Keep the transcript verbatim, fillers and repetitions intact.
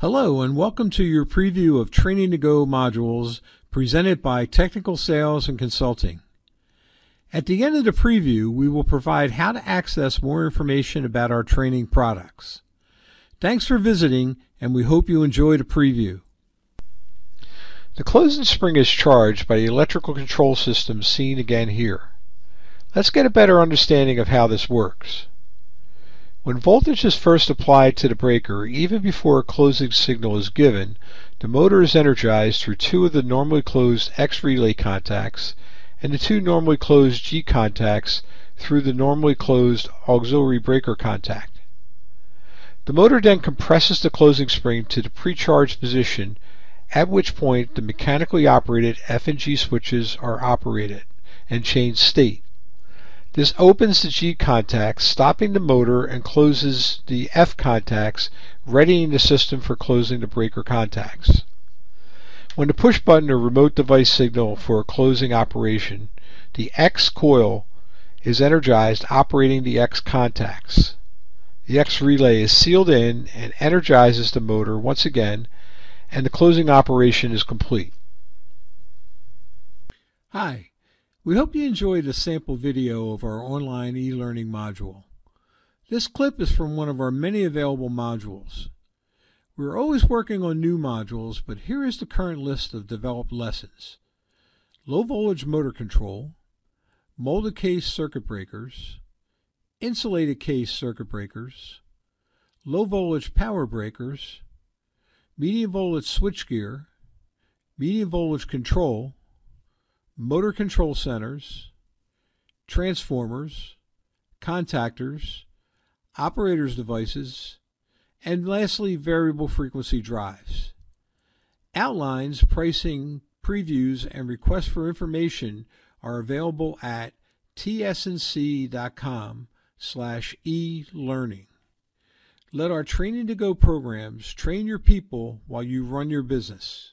Hello and welcome to your preview of Training to Go modules presented by Technical Sales and Consulting. At the end of the preview, we will provide how to access more information about our training products. Thanks for visiting, and we hope you enjoy the preview. The closing spring is charged by the electrical control system seen again here. Let's get a better understanding of how this works. When voltage is first applied to the breaker, even before a closing signal is given, the motor is energized through two of the normally closed X relay contacts and the two normally closed G contacts through the normally closed auxiliary breaker contact. The motor then compresses the closing spring to the pre-charged position, at which point the mechanically operated F and G switches are operated and change state. This opens the G contacts, stopping the motor, and closes the F contacts, readying the system for closing the breaker contacts. When the push button or remote device signal for a closing operation, the X coil is energized, operating the X contacts. The X relay is sealed in and energizes the motor once again, and the closing operation is complete. Hi. We hope you enjoyed a sample video of our online e-learning module. This clip is from one of our many available modules. We're always working on new modules, but here is the current list of developed lessons: low voltage motor control, molded case circuit breakers, insulated case circuit breakers, low voltage power breakers, medium voltage switchgear, medium voltage control, motor control centers, transformers, contactors, operators' devices, and lastly, variable frequency drives. Outlines, pricing, previews, and requests for information are available at T S N C dot com slash e learning. Let our Training to Go programs train your people while you run your business.